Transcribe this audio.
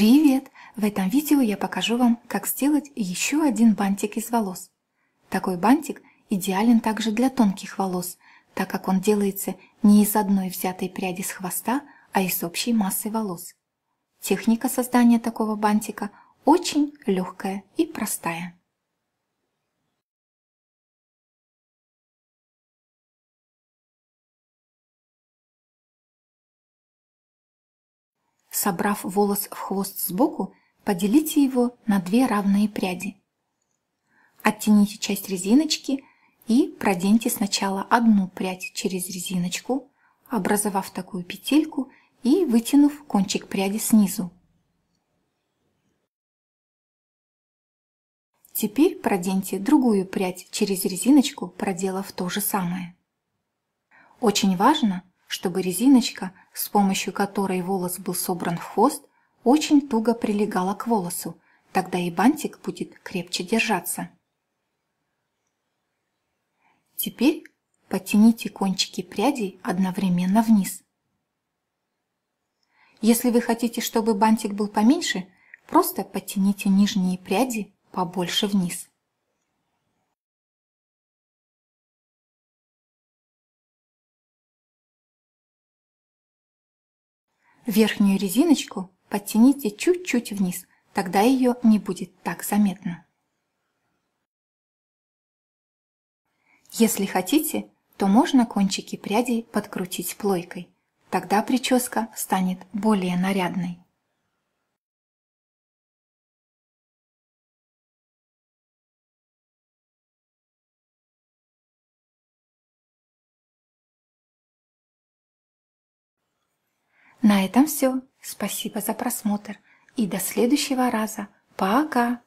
Привет! В этом видео я покажу вам, как сделать еще один бантик из волос. Такой бантик идеален также для тонких волос, так как он делается не из одной взятой пряди с хвоста, а из общей массы волос. Техника создания такого бантика очень легкая и простая. Собрав волос в хвост сбоку, поделите его на две равные пряди. Оттяните часть резиночки и проденьте сначала одну прядь через резиночку, образовав такую петельку и вытянув кончик пряди снизу. Теперь проденьте другую прядь через резиночку, проделав то же самое. Очень важно, чтобы резиночка, с помощью которой волос был собран в хвост, очень туго прилегала к волосу, тогда и бантик будет крепче держаться. Теперь подтяните кончики прядей одновременно вниз. Если вы хотите, чтобы бантик был поменьше, просто подтяните нижние пряди побольше вниз. Верхнюю резиночку подтяните чуть-чуть вниз, тогда ее не будет так заметно. Если хотите, то можно кончики прядей подкрутить плойкой, тогда прическа станет более нарядной. На этом все. Спасибо за просмотр и до следующего раза. Пока!